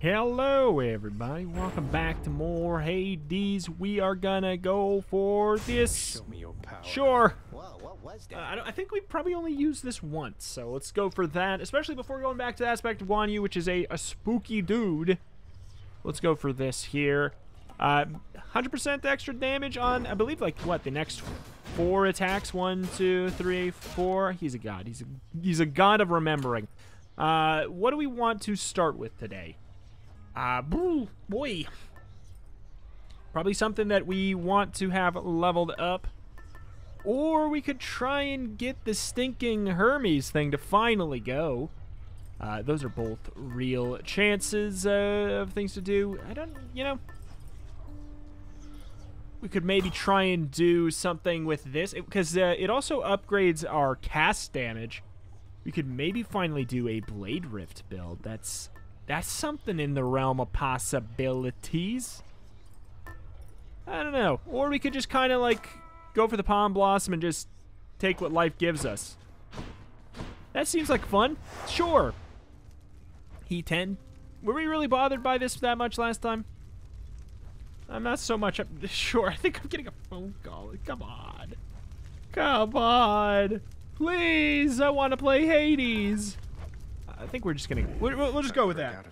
Hello everybody, welcome back to more Hades. We are gonna go for this. Show me your power. Sure. Whoa, what was that? I think we probably only used this once, so let's go for that, especially before going back to the aspect of Wanyu, which is a spooky dude. Let's go for this here. 100% extra damage on, I believe, like, what, the next 4 attacks? 1, 2, 3, 4. He's a god. He's a god of remembering. What do we want to start with today? Boy. Probably something that we want to have leveled up. Or we could try and get the stinking Hermes thing to finally go. Those are both real chances of things to do. I don't, you know. We could maybe try and do something with this, because it also upgrades our cast damage. We could maybe finally do a Blade Rift build. That's something in the realm of possibilities. I don't know. Or we could just kind of like go for the Palm Blossom and just take what life gives us. That seems like fun. Sure. He 10. Were we really bothered by this that much last time? I'm not so much up. Sure, I think I'm getting a phone call. Come on. Come on. Please, I want to play Hades. I think we're just going to... We'll just go with that.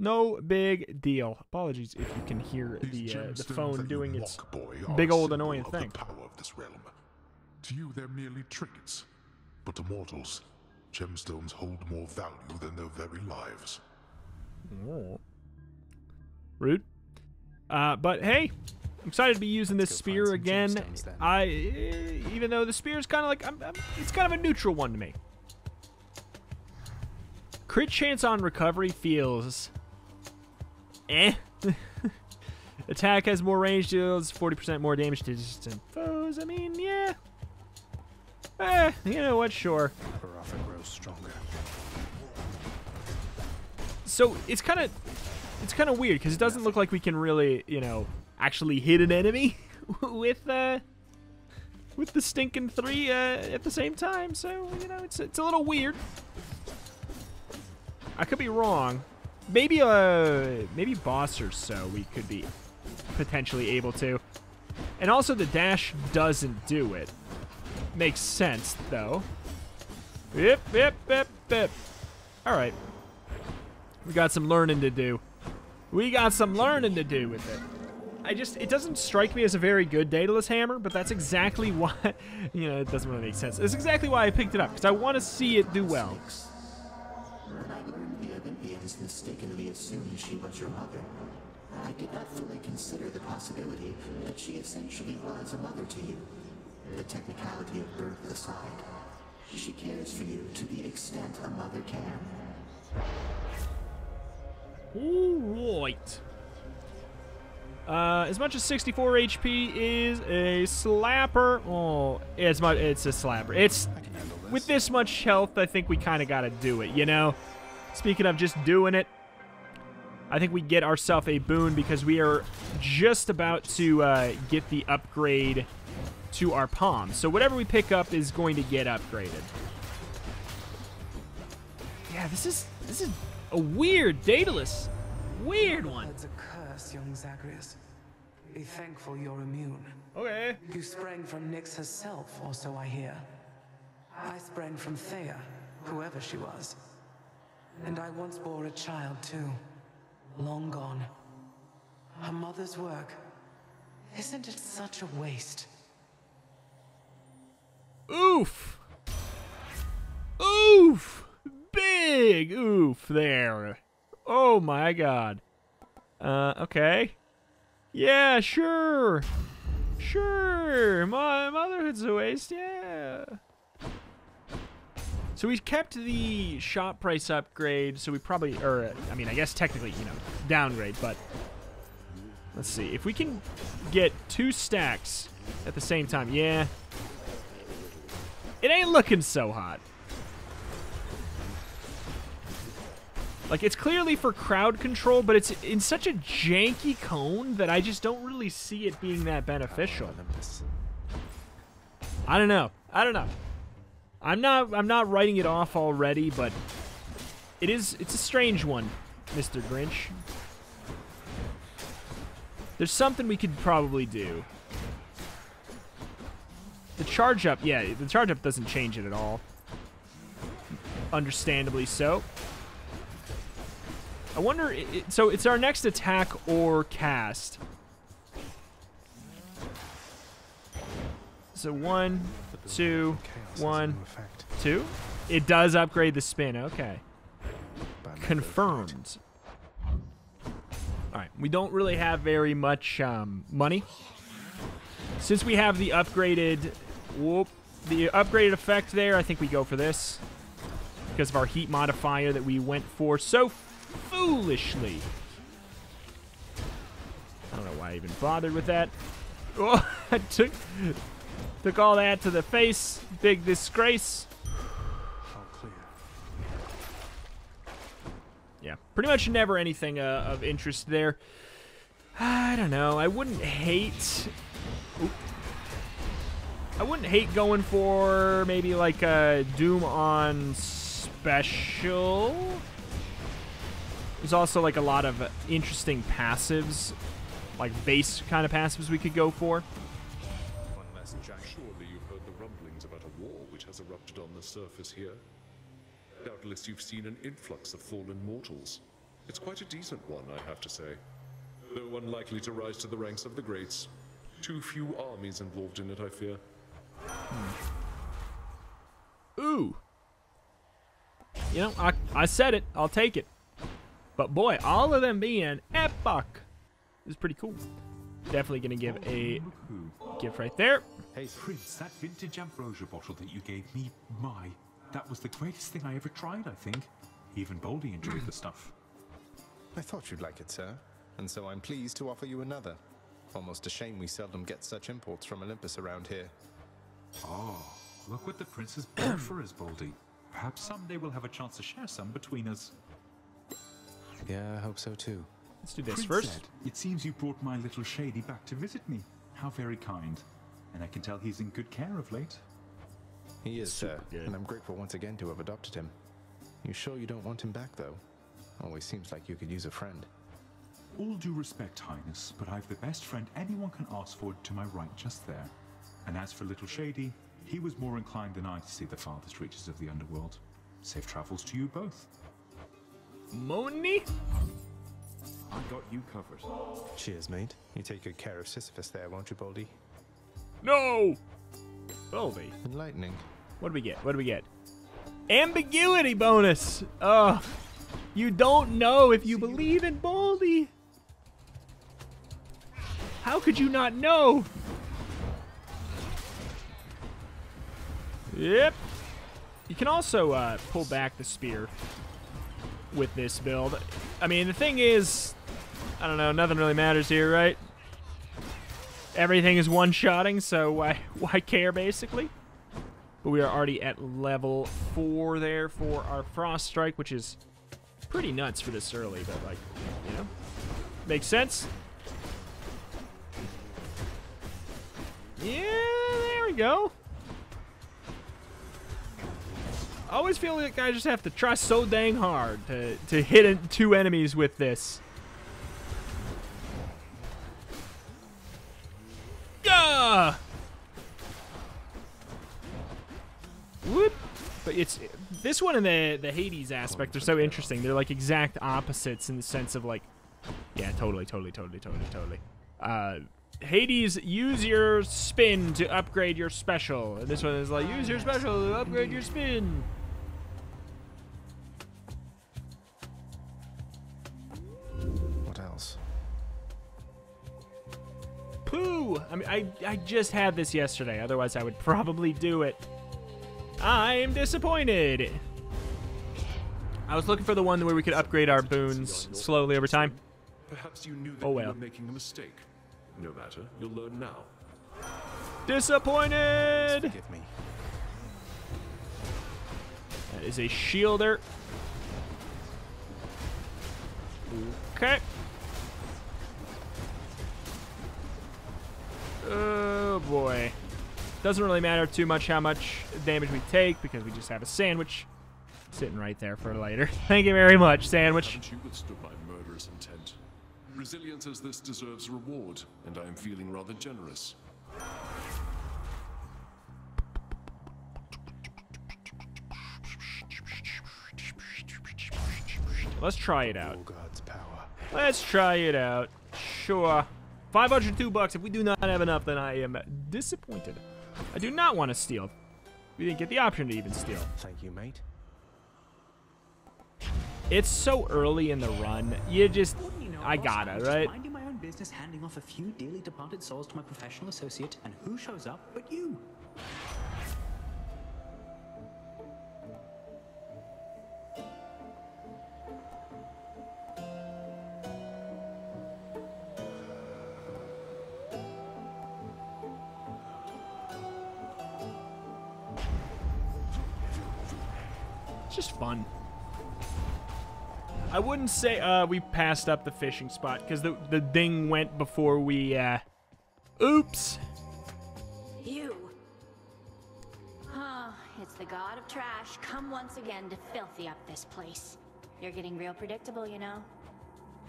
No big deal. Apologies if you can hear the phone doing its big old annoying thing. The power of this realm. To you, they're merely trinkets. But to mortals, gemstones hold more value than their very lives. Oh. Rude. But hey, I'm excited to be using this spear again. Even though the spear is kind of like, it's kind of a neutral one to me. Crit chance on recovery feels, eh. Attack has more range, deals 40% more damage to distant foes. I mean, yeah. You know what? Sure. Often grows stronger. So it's kind of. It's kind of weird because it doesn't look like we can really, you know, actually hit an enemy with the stinking 3 at the same time. So, you know, it's a little weird. I could be wrong. Maybe maybe boss or so we could be potentially able to. And also the dash doesn't do it. Makes sense though. Yep, yep, yep, yep. All right. We got some learning to do. We got some learning to do with it. It doesn't strike me as a very good Daedalus hammer, but that's exactly why, you know, it doesn't really make sense. That's exactly why I picked it up, because I want to see it do well. I learned the other day is mistakenly assuming she was your mother. I did not fully consider the possibility that she essentially was a mother to you. The technicality of birth aside, she cares for you to the extent a mother can. Alright. As much as 64 HP is a slapper. Oh, it's a slapper. With this much health, I think we kind of got to do it, you know? Speaking of just doing it, I think we get ourselves a boon because we are just about to get the upgrade to our palm. So whatever we pick up is going to get upgraded. Yeah, this is... a weird Daedalus. Weird one. That's a curse, young Zagreus. Be thankful you're immune. Okay. You sprang from Nyx herself, or so I hear. I sprang from Theia, whoever she was. And I once bore a child, too. Long gone. Her mother's work. Isn't it such a waste? Oof. Oof. Big oof there. Oh my god. Okay. Yeah, sure. Sure. My motherhood's a waste, yeah. So we kept the shop price upgrade, so we probably, or I mean, I guess technically, you know, downgrade, but let's see. If we can get 2 stacks at the same time, yeah. It ain't looking so hot. Like, it's clearly for crowd control, but it's in such a janky cone that I just don't really see it being that beneficial. I don't know. I don't know. I'm not writing it off already, but it's a strange one. Mr. Grinch. There's something we could probably do. The charge up, yeah, the charge up doesn't change it at all. Understandably so. I wonder, so it's our next attack or cast. So 1, 2, 1, 2. It does upgrade the spin, okay. Confirmed. All right, we don't really have very much money. Since we have the upgraded, whoop, the upgraded effect there, I think we go for this because of our heat modifier that we went for so foolishly. I don't know why I even bothered with that. Oh, I took all that to the face. Big disgrace. Yeah, pretty much never anything of interest there. I don't know. I wouldn't hate going for maybe like a Doom on special. There's also like a lot of interesting passives, like base kind of passives we could go for. One message. Surely you've heard the rumblings about a war which has erupted on the surface here. Doubtless you've seen an influx of fallen mortals. It's quite a decent one, I have to say. Though unlikely to rise to the ranks of the greats. Too few armies involved in it, I fear. Ooh. You know, I said it. I'll take it. But boy, all of them being epic is pretty cool. Definitely going to give a gift right there. Hey, Prince, that vintage ambrosia bottle that you gave me, that was the greatest thing I ever tried, I think. Even Boldy enjoyed the stuff. I thought you'd like it, sir, and so I'm pleased to offer you another. Almost a shame we seldom get such imports from Olympus around here. Oh, look what the prince has bought for us, Boldy. Perhaps someday we'll have a chance to share some between us. Yeah, I hope so too. Let's do this first. Said, it seems you brought my little shady back to visit me. How very kind. And I can tell he's in good care of late. He is, sir, and I'm grateful once again to have adopted him. You sure you don't want him back, though? Always seems like you could use a friend. All due respect, Highness, but I've the best friend anyone can ask for to my right just there. And as for Little Shady, he was more inclined than I to see the farthest reaches of the underworld. Safe travels to you both. Moni? I got you covered. Cheers, mate. You take good care of Sisyphus there, won't you, Boldy? No! Boldy. Enlightening. What do we get? What do we get? Ambiguity bonus! Ugh. You don't know if you believe in Boldy. How could you not know? Yep. You can also pull back the spear with this build. I mean, the thing is, I don't know, nothing really matters here, right? Everything is one-shotting, so why care, basically? But we are already at level 4 there for our Frost Strike, which is pretty nuts for this early, but, like, you know, makes sense. Yeah, there we go. I always feel like I just have to try so dang hard to hit two enemies with this. Gah! Whoop! But it's this one and the Hades aspect are so interesting. They're like exact opposites in the sense of like, yeah, totally. Hades, use your spin to upgrade your special, and this one is like, use your special to upgrade your spin. Poo! I mean, I just had this yesterday, otherwise I would probably do it. I'm disappointed. I was looking for the one where we could upgrade our boons slowly over time. Perhaps you knew that you were making a mistake. No matter, you'll learn now. Disappointed! Forgive me. That is a shielder. Okay. Oh boy. Doesn't really matter too much how much damage we take because we just have a sandwich sitting right there for later. Thank you very much, sandwich. Resilience as this deserves reward, and I am feeling rather generous. Let's try it out. Oh, God's power. Let's try it out. Sure. 502 bucks. If we do not have enough, then I am disappointed. I do not want to steal. We didn't get the option to even steal. Thank you, mate. It's so early in the run. You just, you know, I gotta, right? Minding my own business, handing off a few dearly departed souls to my professional associate, and who shows up but you? Fun. I wouldn't say we passed up the fishing spot because the ding went before we oops. You. Oh, it's the god of trash come once again to filthy up this place. You're getting real predictable, you know.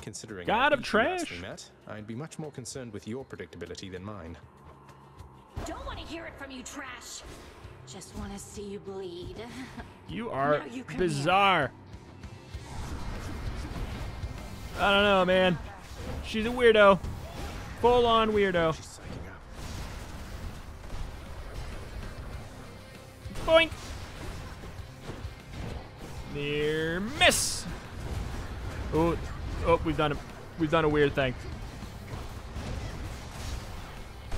Considering god of trash met, I'd be much more concerned with your predictability than mine. Don't want to hear it from you, trash. Just want to see you bleed. You are bizarre. I don't know, man. She's a weirdo. Full on weirdo. She's psyching up. Boink. Near miss. Oh, oh, we've done a weird thing.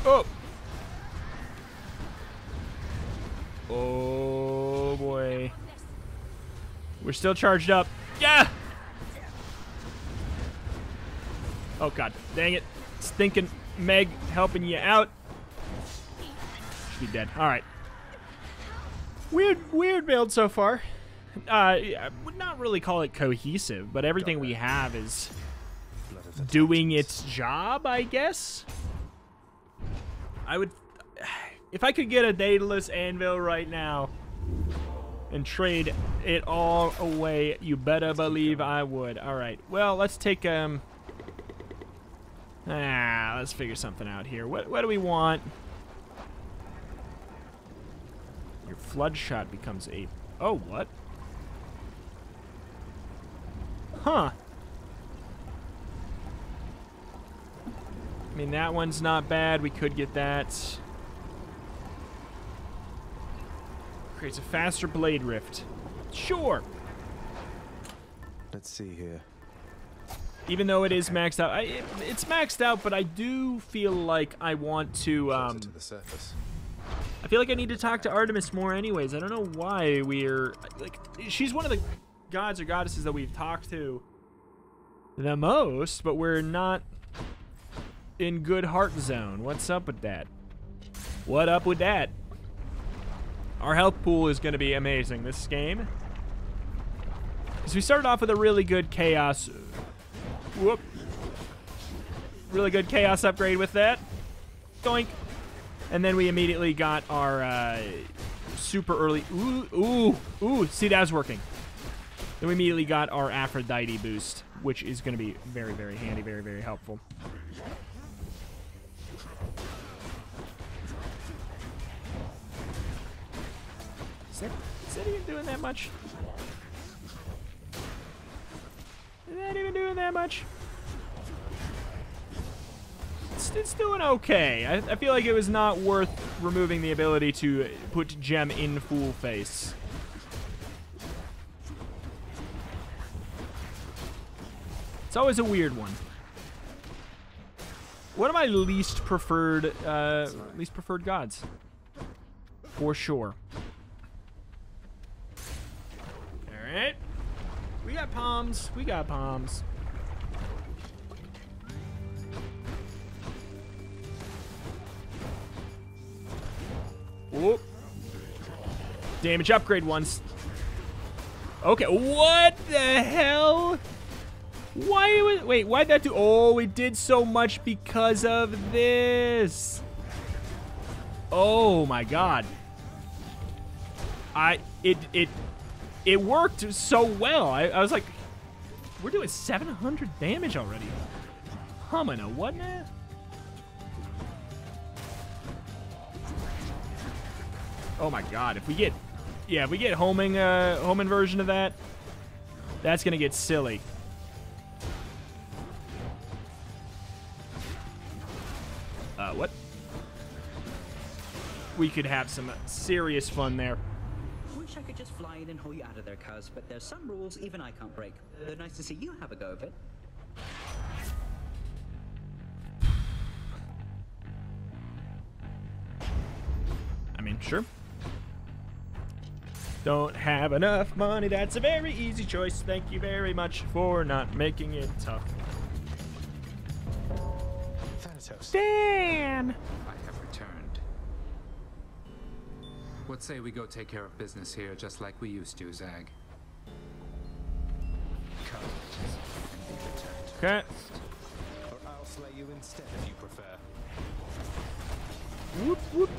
Oh. Oh boy. We're still charged up. Yeah! Oh god. Dang it. Stinking Meg helping you out. Should be dead. Alright. Weird build so far. I would not really call it cohesive, but everything we have is doing its job, I guess. I would... If I could get a Daedalus anvil right now and trade it all away, you better believe I would. All right. Well, let's take let's figure something out here. What do we want? Your flood shot becomes a... Oh, what? Huh. I mean, that one's not bad. We could get that. Creates a faster blade rift. Sure. Let's see here. Even though it is maxed out, it's maxed out, but I do feel like I want to. To the surface. I feel like I need to talk to Artemis more, anyways. I don't know why we're like. She's one of the gods or goddesses that we've talked to the most, but we're not in good heart zone. What's up with that? What up with that? Our health pool is going to be amazing this game. Because we started off with a really good chaos... Whoop. Really good chaos upgrade with that. Doink. And then we immediately got our super early... Ooh, ooh, ooh. See, that was working. Then we immediately got our Aphrodite boost, which is going to be very, very handy, very, very helpful. Is that even doing that much? Is that even doing that much? It's doing okay. I feel like it was not worth removing the ability to put gem in full face. It's always a weird one. One of my least preferred gods, for sure. Alright. We got palms. We got palms. Whoop. Damage upgrade once. Okay. What the hell? Why was... Wait, why'd that do... Oh, it did so much because of this. Oh, my God. It worked so well. I was like, we're doing 700 damage already. Humana, wasn't it? Oh my god, if we get... Yeah, if we get homing version of that, that's gonna get silly. What? We could have some serious fun there. Wish I could just fly in and haul you out of there, cuz, but there's some rules even I can't break. They're nice to see you have a go of it. I mean, sure. Don't have enough money. That's a very easy choice. Thank you very much for not making it tough. Thanatos. Dan! I have returned. What say we go take care of business here just like we used to, Zag? Come, and be returned. Okay. Or I'll slay you instead if you prefer. Whoop, whoop.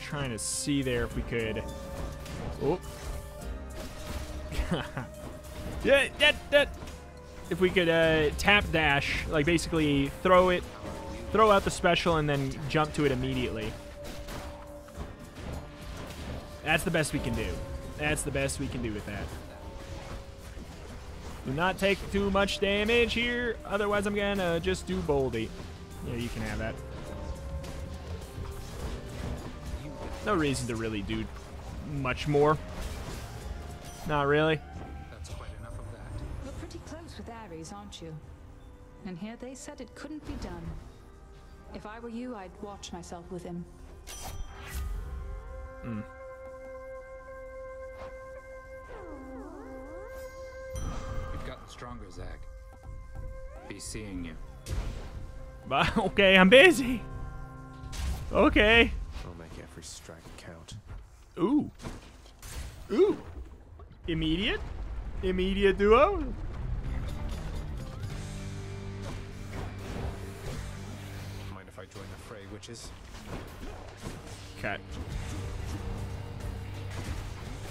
Trying to see there if we could. Oh, yeah, that. If we could tap dash, like basically throw out the special, and then jump to it immediately. That's the best we can do. That's the best we can do with that. Do not take too much damage here, otherwise I'm gonna just do boldy. Yeah, you can have that. No reason to really do much more. Not really. That's quite enough of that. You're pretty close with Ares, aren't you? And here they said it couldn't be done. If I were you, I'd watch myself with him. Hmm. You've gotten stronger, Zag. Be seeing you. But okay, I'm busy. Okay. I'll make every strike count. Ooh. Ooh. Immediate? Immediate duo? Mind if I join the fray, witches? Okay.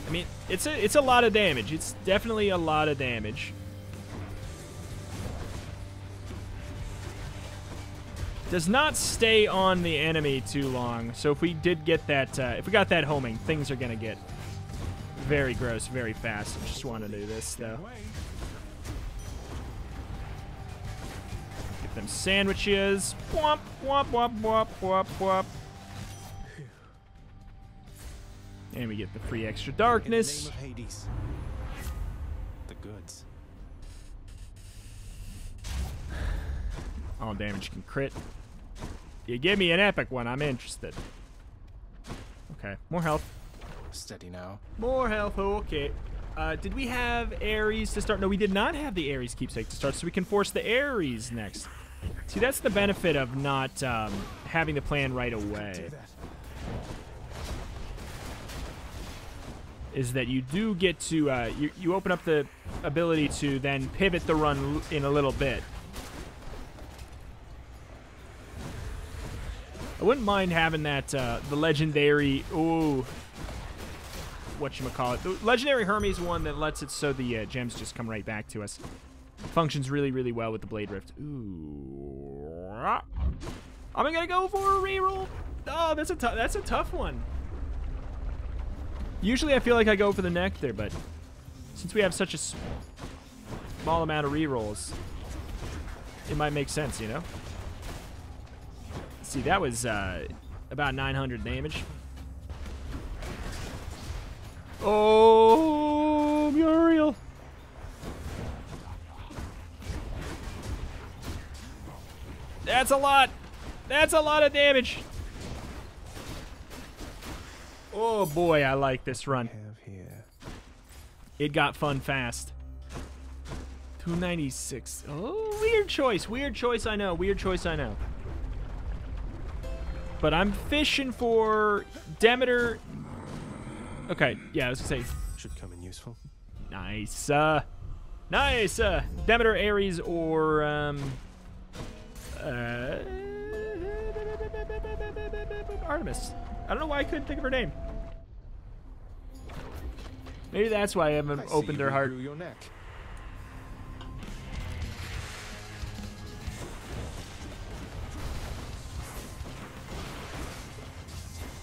I mean, it's a lot of damage. It's definitely a lot of damage. Does not stay on the enemy too long. So if we did get that, if we got that homing, things are gonna get very gross, very fast. I just want to do this though. Get them sandwiches. Womp womp womp womp womp womp. And we get the free extra darkness. In the name of Hades. The goods. All damage can crit. You give me an epic one, I'm interested. Okay, more health. Steady now. More health, okay. Did we have Ares to start? No, we did not have the Ares keepsake to start, so we can force the Ares next. See, that's the benefit of not having the plan right away. Is that you do get to, you open up the ability to then pivot the run in a little bit. I wouldn't mind having that, the legendary, ooh, whatchamacallit, the legendary Hermes one that lets it so the gems just come right back to us. Functions really, really well with the Blade Rift. Ooh. I'm gonna go for a reroll. Oh, that's a tough one. Usually I feel like I go for the nectar, but since we have such a small amount of rerolls, it might make sense, you know? See, that was about 900 damage. Oh, Muriel. That's a lot. That's a lot of damage. Oh boy, I like this run. It got fun fast. 296. Oh, weird choice. Weird choice, I know. Weird choice, I know. But I'm fishing for Demeter. Okay, yeah, I was gonna say should come in useful. Nice, nice. Demeter, Ares, or Artemis. I don't know why I couldn't think of her name. Maybe that's why I haven't opened her heart. Your neck.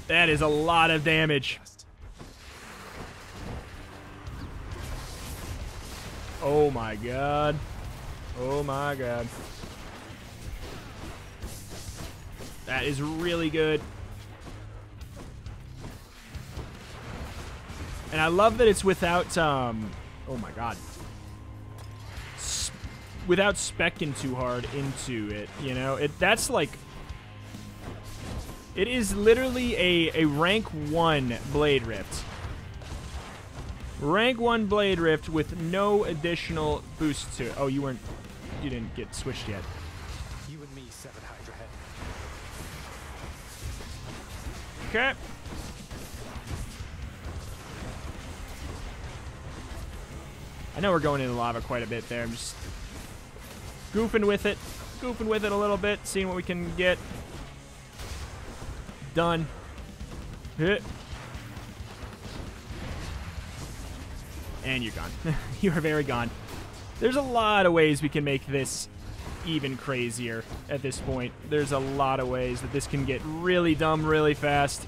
That is a lot of damage. Oh my god. Oh my god. That is really good. And I love that it's without, oh my god. Without specking too hard into it, you know? That's like... It is literally a rank 1 Blade Rift. Rank 1 Blade Rift with no additional boost to it. Oh, you weren't... You didn't get switched yet. You and me, severed Hydra head. Okay. I know we're going into lava quite a bit there. I'm just goofing with it. Goofing with it a little bit. Seeing what we can get. Done. And you're gone. You are very gone. There's a lot of ways we can make this even crazier at this point. There's a lot of ways that this can get really dumb really fast.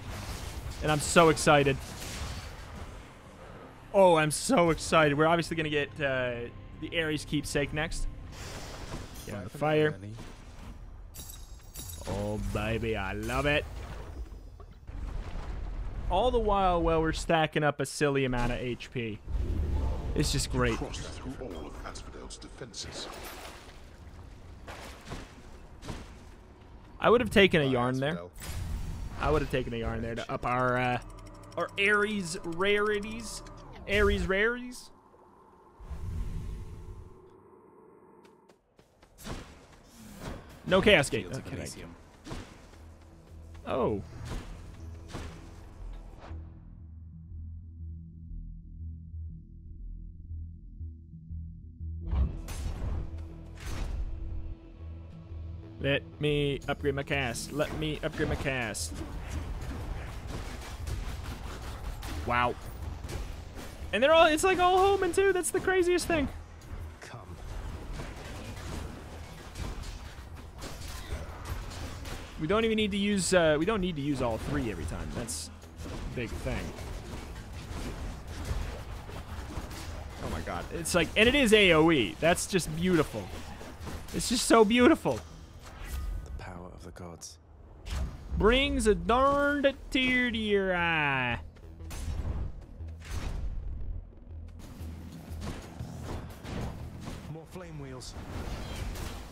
And I'm so excited. Oh, I'm so excited. We're obviously going to get the Ares keepsake next. Get on the fire. Oh, baby, I love it. All the while we're stacking up a silly amount of HP. It's just great. Cross through all of Asphodel's defenses. I would have taken a yarn there. I would have taken a yarn there to up our Ares rarities. Ares rarities. No chaos gate. Okay. Oh. Let me upgrade my cast. Let me upgrade my cast. Wow. And they're all, it's like all homing too. That's the craziest thing. Come. We don't even need to use, we don't need to use all three every time. That's a big thing. Oh my god. It's like, and it is AoE. That's just beautiful. It's just so beautiful. Gods. Brings a darned tear to your eye. More flame wheels.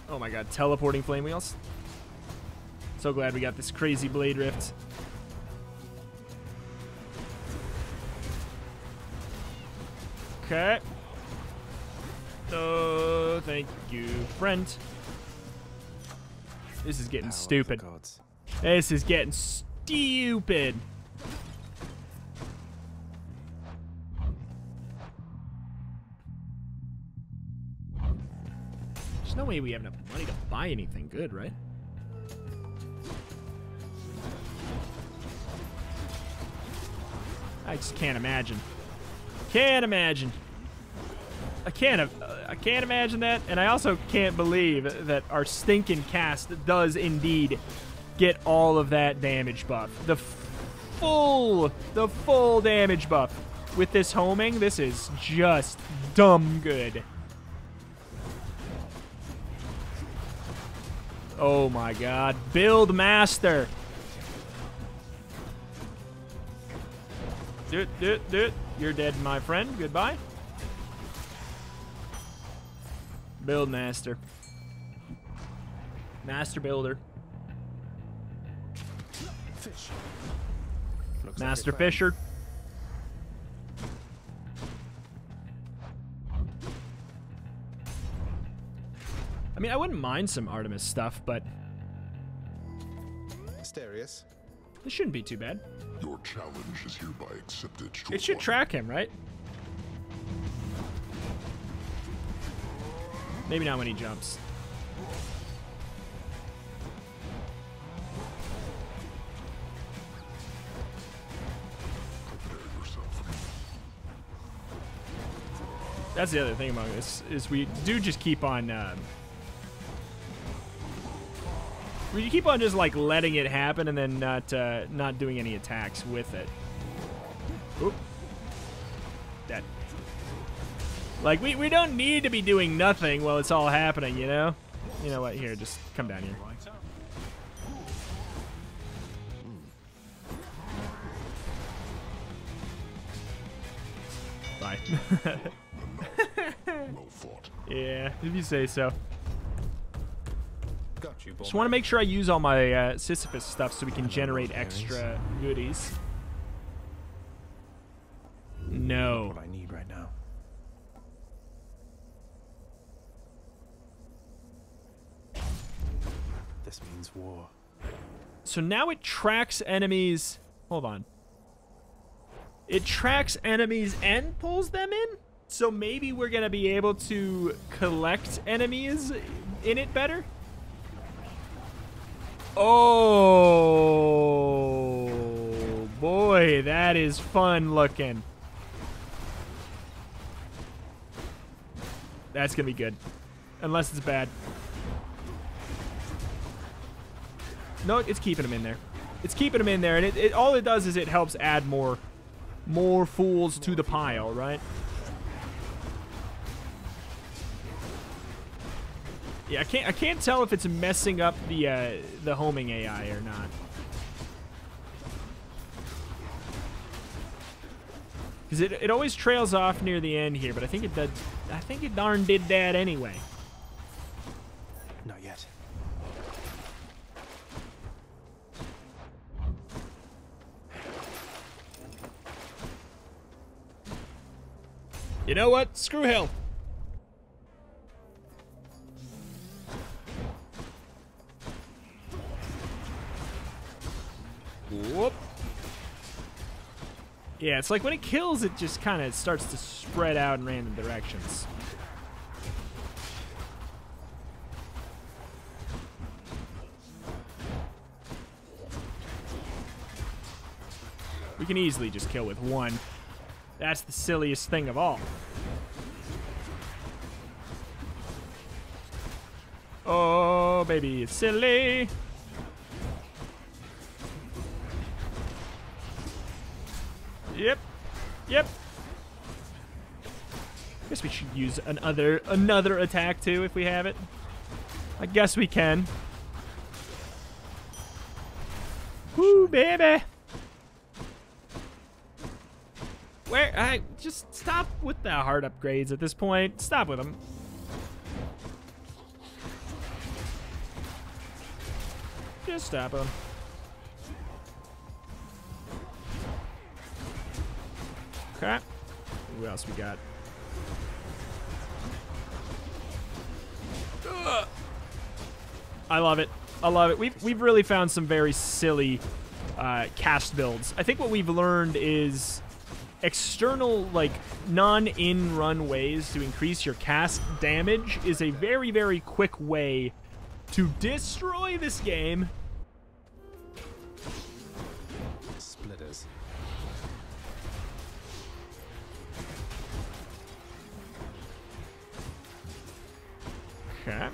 Oh my god, teleporting flame wheels. So glad we got this crazy Blade Rift. Okay. Oh, thank you, friend. This is getting stupid. This is getting stupid. There's no way we have enough money to buy anything good, right? I just can't imagine. Can't imagine. I can't imagine that, and I also can't believe that our stinking cast does indeed get all of that damage buff. The full damage buff. With this homing, this is just dumb good. Oh my god. Build master. Dude. You're dead, my friend. Goodbye. Build master. Master builder. Fish. Master like fisher. I mean, I wouldn't mind some Artemis stuff, but... Asterius. This shouldn't be too bad. Your challenge is hereby accepted. It should track him, right? Maybe not when he jumps. That's the other thing about this, is we do just keep on You keep on just like letting it happen and then not doing any attacks with it. Oop. That. Like we don't need to be doing nothing while it's all happening, you know? You know what? Here, just come down here. Bye. Yeah, if you say so. Just want to make sure I use all my Sisyphus stuff so we can generate extra goodies. No. What I need right now. This means war. So now it tracks enemies. Hold on. It tracks enemies and pulls them in? So maybe we're going to be able to collect enemies in it better? Oh, boy, that is fun looking. That's going to be good. Unless it's bad. No, it's keeping them in there. It's keeping them in there, and it all it does is it helps add more fools to the pile, right? Yeah, I can't tell if it's messing up the homing AI or not. Cause it always trails off near the end here, but I think it darn did that anyway. Not yet. You know what? Screw Hill. Whoop. Yeah, it's like when it kills, it just kind of starts to spread out in random directions. We can easily just kill with one. That's the silliest thing of all. Oh, baby, it's silly. Yep. Yep. Guess we should use another attack too if we have it. I guess we can. Woo, baby. Where I just stop with the heart upgrades at this point. Stop with them. Just stop them. Okay. What else we got? Ugh. I love it. I love it. We've really found some very silly cast builds. I think what we've learned is external, like, non-in-run ways to increase your cast damage is a very, very quick way to destroy this game. Splitters. Okay.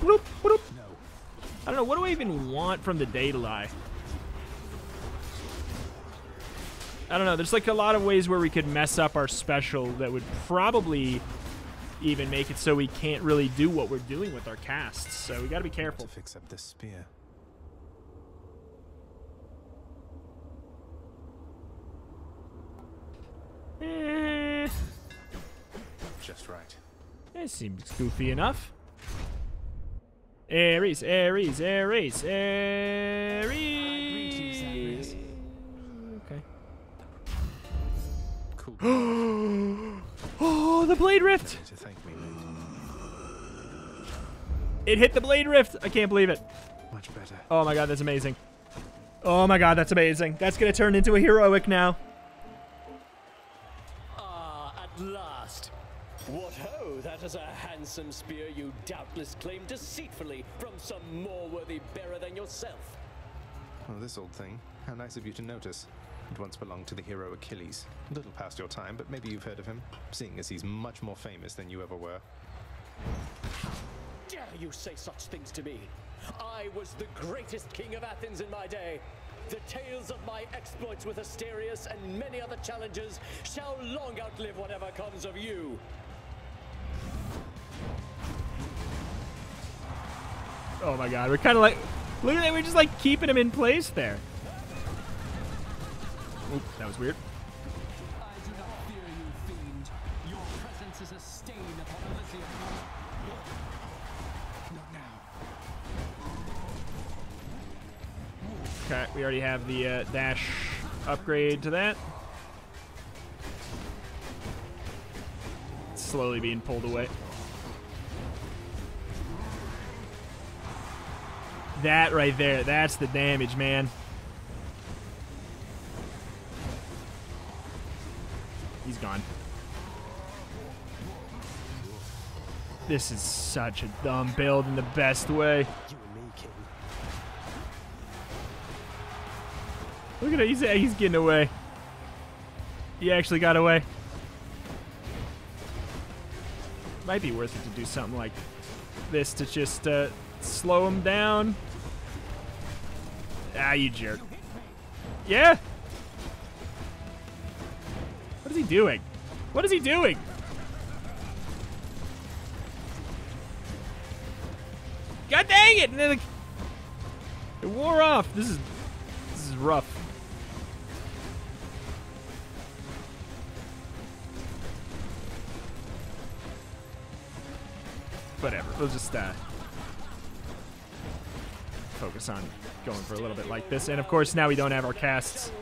Bloop, bloop. No. I don't know, what do I even want from the Daedalus? I don't know, there's like a lot of ways where we could mess up our special that would probably even make it so we can't really do what we're doing with our casts, so we gotta be careful. To fix up this spear. Just right. That seems goofy enough. Ares, Ares, Ares, Ares. Okay. Cool. Oh, the Blade Rift! It hit the Blade Rift. I can't believe it. Much better. Oh my god, that's amazing. Oh my god, that's amazing. That's gonna turn into a heroic now. What ho, that is a handsome spear you doubtless claimed deceitfully from some more worthy bearer than yourself. Well, this old thing, how nice of you to notice. It once belonged to the hero Achilles. A little past your time, but maybe you've heard of him, seeing as he's much more famous than you ever were. dare you say such things to me? I was the greatest king of Athens in my day. The tales of my exploits with Asterius and many other challenges shall long outlive whatever comes of you. Oh my god, we're kind of like, look at that, we're just like keeping him in place there. Oop, that was weird. I do not fear you, fiend. Your presence is a stain upon Olympia. Not now. Okay, we already have the dash upgrade to that. It's slowly being pulled away. That right there, that's the damage, man. He's gone. This is such a dumb build in the best way. Look at it, he's getting away. He actually got away. Might be worth it to do something like this to just slow him down. Ah, you jerk. Yeah? What is he doing? What is he doing? God dang it! It wore off. This is rough. Whatever. We'll just focus on going for a little bit like this. And of course, now we don't have our casts.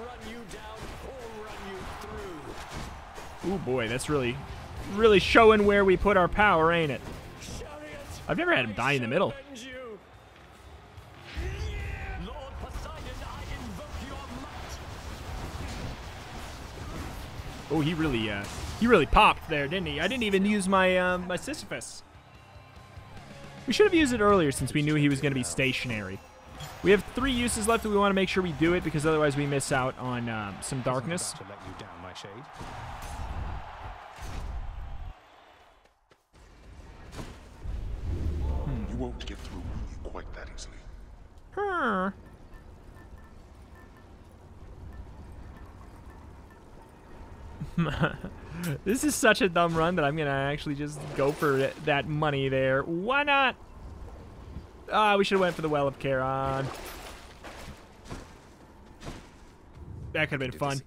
Ooh boy, that's really showing where we put our power, ain't it? I've never had him die in the middle. Lord Poseidon, I invoke your might. Oh, he really popped there, didn't he? I didn't even use my my Sisyphus. We should have used it earlier since we knew he was going to be stationary. We have 3 uses left, and we want to make sure we do it because otherwise we miss out on some darkness. To let you down, my shade. Won't get through me quite that easily. Huh. This is such a dumb run that I'm gonna actually just go for that money there. Why not? Ah, we should have went for the Well of Charon. That could have been fun.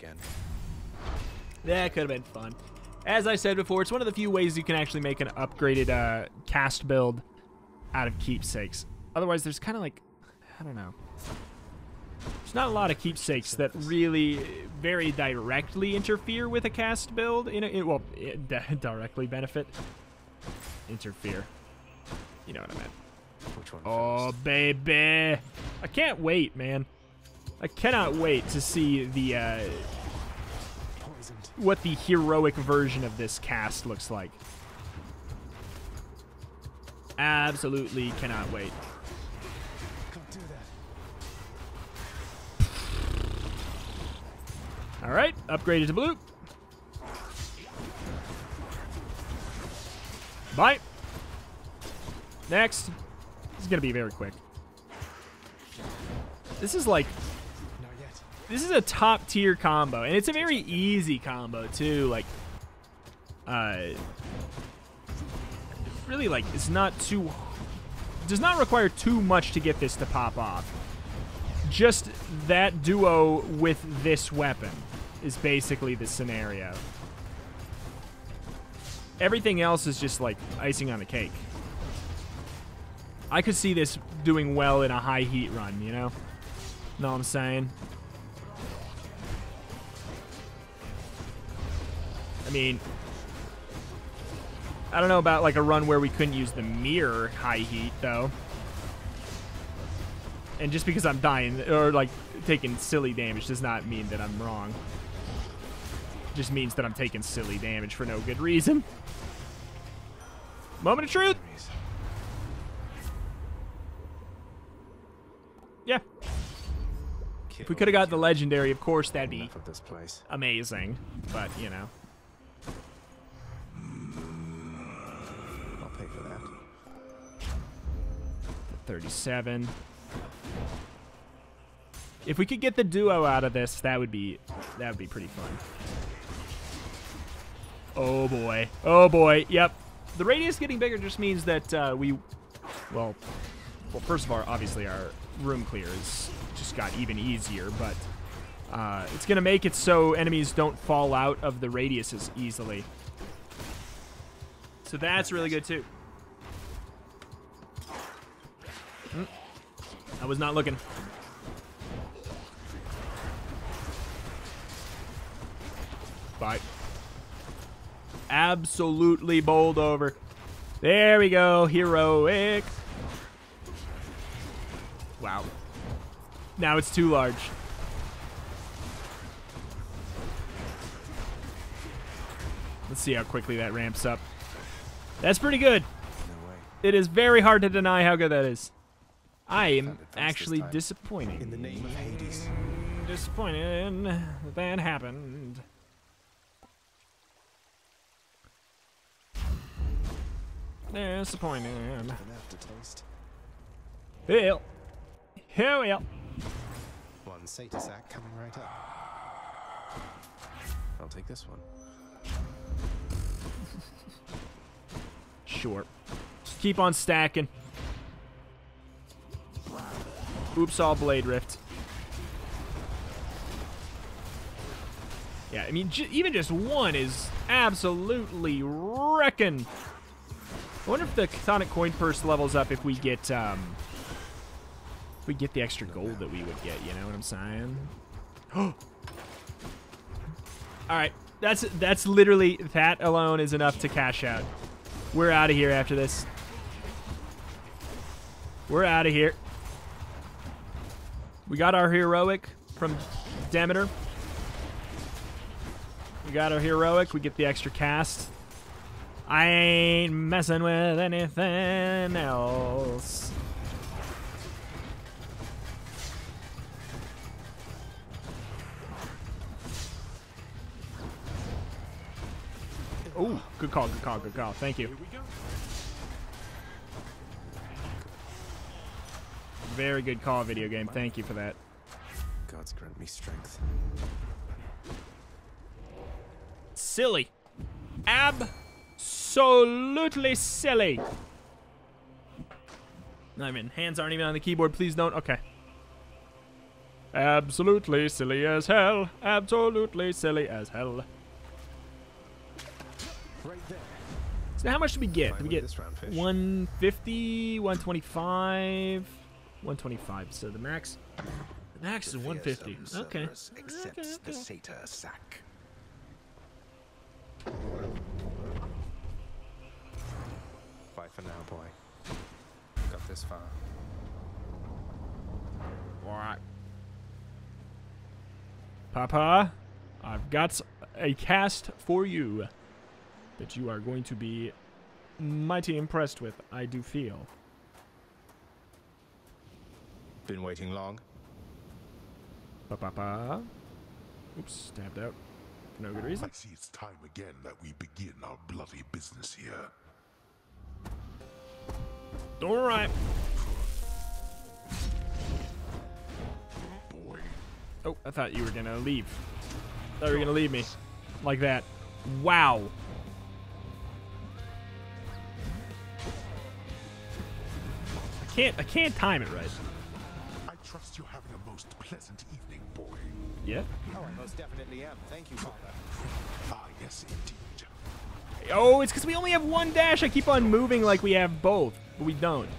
That could have been fun. As I said before, it's one of the few ways you can actually make an upgraded cast build out of keepsakes. Otherwise, there's kind of like, I don't know. There's not a lot of keepsakes that really very directly interfere with a cast build. Directly benefit. Interfere. You know what I meant. Which one? Oh, baby. I can't wait, man. I cannot wait to see the, what the heroic version of this cast looks like. Absolutely cannot wait. Can't do that. All right, upgraded to blue. Bye. Next. This is gonna be very quick. This is like, not yet. This is a top tier combo, and it's a very easy combo too. Like, really, like, it's not too, does not require too much to get this to pop off. Just that duo with this weapon is basically the scenario. Everything else is just like icing on the cake. I could see this doing well in a high heat run, you know what I'm saying? I mean, I don't know about like a run where we couldn't use the mirror high heat though. And just because I'm dying or like taking silly damage does not mean that I'm wrong. It just means that I'm taking silly damage for no good reason. Moment of truth. Yeah. If we could have got the legendary, of course, that'd be amazing, but you know. 37. If we could get the duo out of this, that would be pretty fun. Oh boy. Oh boy. Yep. The radius getting bigger just means that well, first of all, obviously our room clear is just got even easier, but it's going to make it so enemies don't fall out of the radiuses easily. So that's really good, too. I was not looking. Bye. Absolutely bowled over. There we go. Heroic. Wow. Now it's too large. Let's see how quickly that ramps up. That's pretty good. No way. It is very hard to deny how good that is. I am actually disappointed. In the name of Hades. Disappointed that, that happened. Disappointed. Hell. Hell. One satyr sack coming right up. I'll take this one. Sure. Just keep on stacking. Oops, all Blade Rift. Yeah, I mean, even just one is absolutely wrecking. I wonder if the Chthonic Coin Purse levels up if we get the extra gold that we would get, you know what I'm saying? All right, that's literally, that alone is enough to cash out. We're out of here after this. We're out of here. We got our heroic from Demeter. We got our heroic. We get the extra cast. I ain't messing with anything else. Oh, good call, good call, good call. Thank you. Very good call, video game. Thank you for that. God's grant me strength. Silly. Absolutely silly. I mean, hands aren't even on the keyboard. Please don't. Okay. Absolutely silly as hell. Absolutely silly as hell. So how much did we get? Did we get 150, 125, 125? So the max is 150. Okay. Accepts the satyr sack. Bye for now, boy. Got this far. All right, Papa. I've got a cast for you that you are going to be mighty impressed with, I do feel. Been waiting long. Ba-ba-ba. Oops, stabbed out. For no good reason. I see it's time again that we begin our bloody business here. Alright. Boy. Oh, I thought you were gonna leave. Thought you were gonna leave me. Like that. Wow. I can't time it right. I trust you're having a most pleasant evening, boy. Yeah? Oh, I most definitely am. Thank you, Father. Ah, yes, indeed. Oh, it's because we only have one dash. I keep on moving like we have both, but we don't.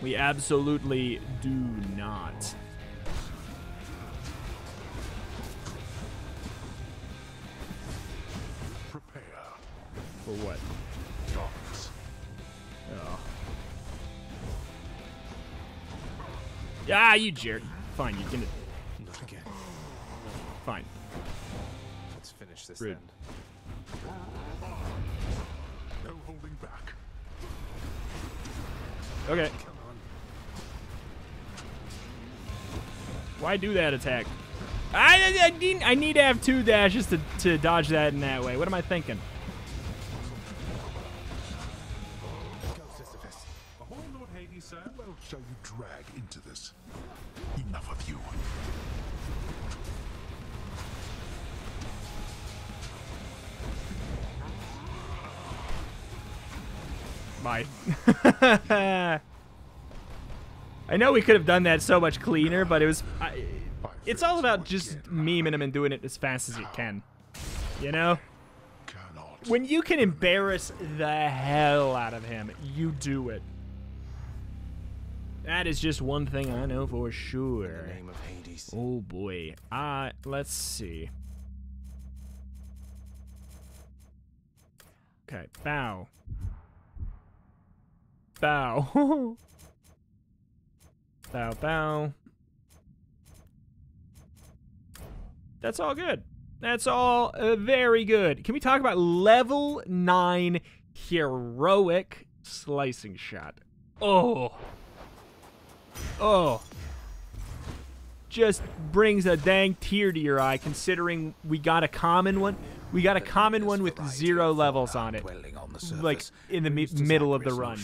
We absolutely do not. For what? Oh. Ah, you jerk. Fine, you can. Not again. Fine. Let's finish this then. No holding back. Okay. Come on. Why do that attack? I need to have two dashes to dodge that in that way. What am I thinking? Bye. I know we could have done that so much cleaner, but it was... it's all about just memeing him and doing it as fast as you can. You know? When you can embarrass the hell out of him, you do it. That is just one thing I know for sure. In the name of Hades. Oh boy. Let's see. Okay, bow. Bow. Bow, bow. That's all good. That's all very good. Can we talk about level 9 heroic slicing shot? Oh. Oh. Just brings a dang tear to your eye considering we got a common one. We got a common one with 0 levels on it. Like in the middle of the run.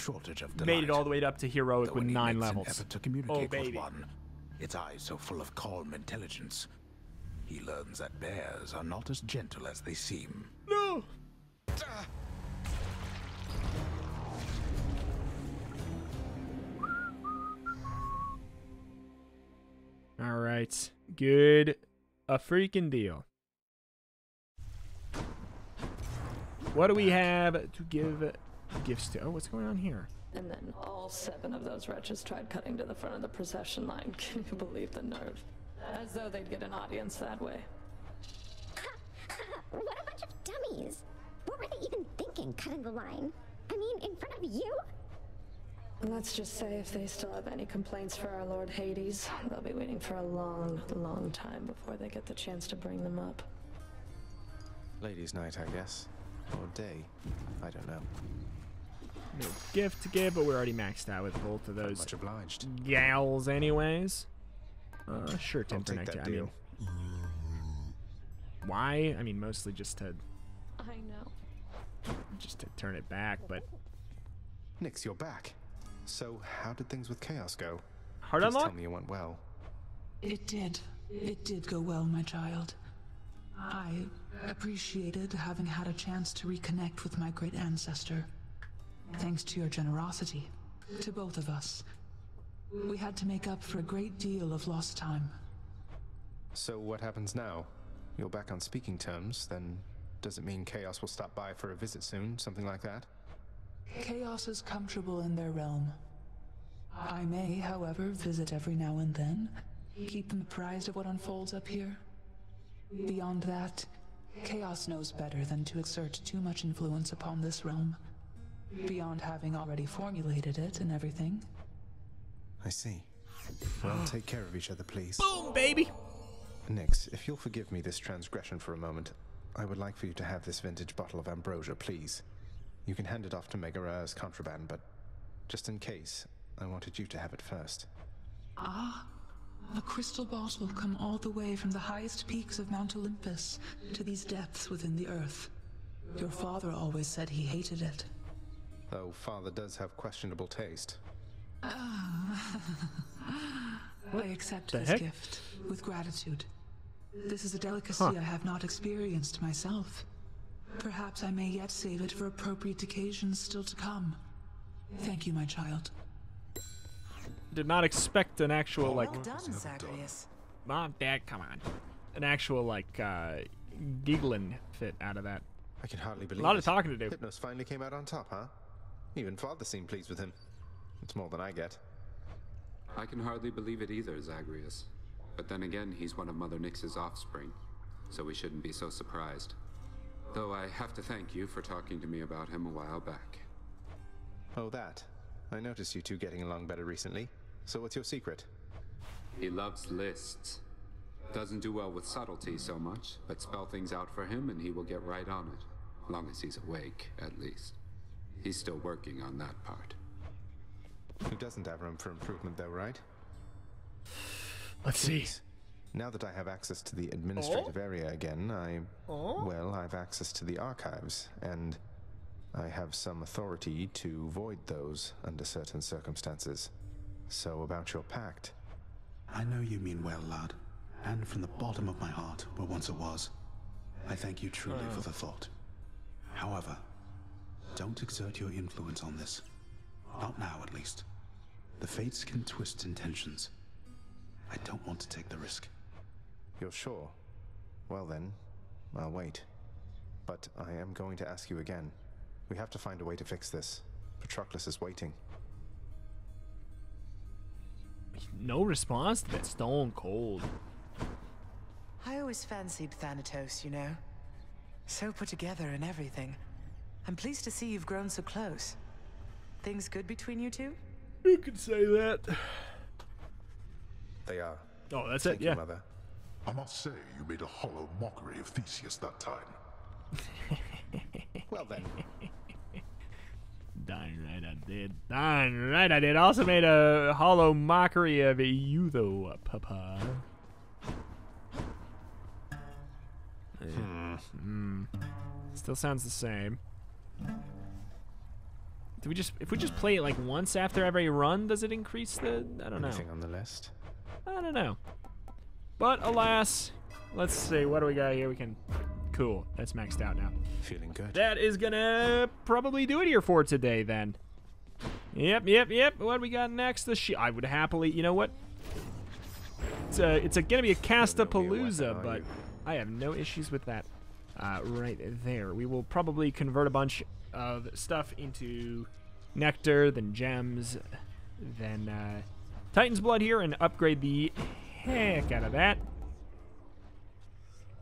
Made it all the way up to heroic with 9 levels. Oh baby. Its eyes so full of calm intelligence. He learns that bears are not as gentle as they seem. No! Alright. Good. A freaking deal. What do we have to give gifts to? Oh, what's going on here? And then all 7 of those wretches tried cutting to the front of the procession line. Can you believe the nerve? As though they'd get an audience that way. What a bunch of dummies! What were they even thinking, cutting the line? I mean, in front of you? Let's just say if they still have any complaints for our Lord Hades, they'll be waiting for a long, long time before they get the chance to bring them up. Ladies' night, I guess. Or day. I don't know. No gift to give, but we're already maxed out with both of those much obliged gals anyways. Sure, temper neck. I mean, why? I mean, mostly just to. I know. Just to turn it back, but. Nyx, you're back. So, how did things with Chaos go? Hard unlock. Tell me it went well. It did. It did go well, my child. I appreciated having had a chance to reconnect with my great ancestor. Thanks to your generosity, to both of us. We had to make up for a great deal of lost time. So what happens now? You're back on speaking terms, then does it mean Chaos will stop by for a visit soon, something like that? Chaos is comfortable in their realm. I may, however, visit every now and then, keep them apprised of what unfolds up here. Beyond that, Chaos knows better than to exert too much influence upon this realm, beyond having already formulated it and everything. I see. Well, take care of each other, please. Boom, baby! Nyx, if you'll forgive me this transgression for a moment, I would like for you to have this vintage bottle of ambrosia, please. You can hand it off to Megara as contraband, but just in case, I wanted you to have it first. Ah, a crystal bottle come all the way from the highest peaks of Mount Olympus to these depths within the earth. Your father always said he hated it. Though father does have questionable taste. I accept this gift with gratitude. This is a delicacy I have not experienced myself. Perhaps I may yet save it for appropriate occasions still to come. Thank you, my child. Did not expect an actual like. Well done, Zagreus. Mom, Dad, come on. An actual like giggling fit out of that. I can hardly believe. A lot of talking to do. Hypnos finally came out on top, huh? Even father seemed pleased with him. It's more than I get. I can hardly believe it either, Zagreus. But then again, he's one of Mother Nyx's offspring, so we shouldn't be so surprised. Though I have to thank you for talking to me about him a while back. Oh, that. I noticed you two getting along better recently. So what's your secret? He loves lists. Doesn't do well with subtlety so much, but spell things out for him and he will get right on it. Long as he's awake, at least. He's still working on that part. Who doesn't have room for improvement, though, right? Let's see. Now that I have access to the administrative area again, well, I have access to the archives, and I have some authority to void those under certain circumstances. So about your pact. I know you mean well, lad, and from the bottom of my heart, where once it was, I thank you truly for the thought. However, Don't exert your influence on this. Not now, at least. The Fates can twist intentions. I don't want to take the risk. You're sure? Well then, I'll wait. But I am going to ask you again. We have to find a way to fix this. Patroclus is waiting. No response to that? Stone cold. I always fancied Thanatos, you know. So put together and everything. I'm pleased to see you've grown so close. Things good between you two? You could say that. They are. Oh, that's it, yeah. Mother. I must say, you made a hollow mockery of Theseus that time. Well then. Darn right I did. Darn right I did. Also made a hollow mockery of you, though, Papa. Still sounds the same. Do we just, if we just play it like once after every run, does it increase the? I don't know. Anything on the list? I don't know. But alas, let's see. What do we got here? We can. Cool. That's maxed out now. Feeling good. That is gonna probably do it here for today then. Yep. What do we got next? The sheep. I would happily. You know what? It's gonna be a Castapalooza, but I have no issues with that. Right there. We will probably convert a bunch of stuff into nectar, then gems, then Titan's Blood here, and upgrade the heck out of that.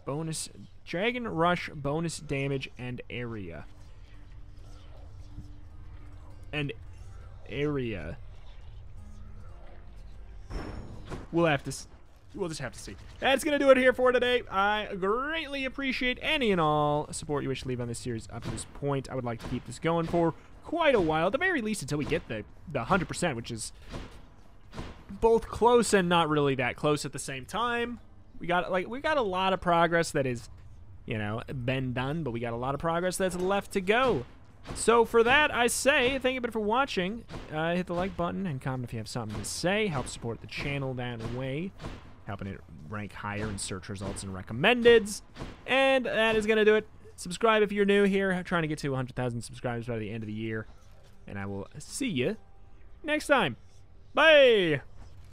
Bonus Dragon Rush, bonus damage, and area. We'll have to... We'll just have to see. That's going to do it here for today. I greatly appreciate any and all support you wish to leave on this series up to this point. I would like to keep this going for quite a while, at the very least until we get the 100%, which is both close and not really that close at the same time. We got a lot of progress that is, you know, been done, but we got a lot of progress that's left to go. So for that, I say thank you for watching. Hit the like button and comment if you have something to say. Help support the channel that way, helping it rank higher in search results and recommendeds. And that is going to do it. Subscribe if you're new here. I'm trying to get to 100,000 subscribers by the end of the year. And I will see you next time. Bye!